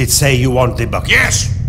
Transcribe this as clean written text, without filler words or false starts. it say you want the bucket? Yes!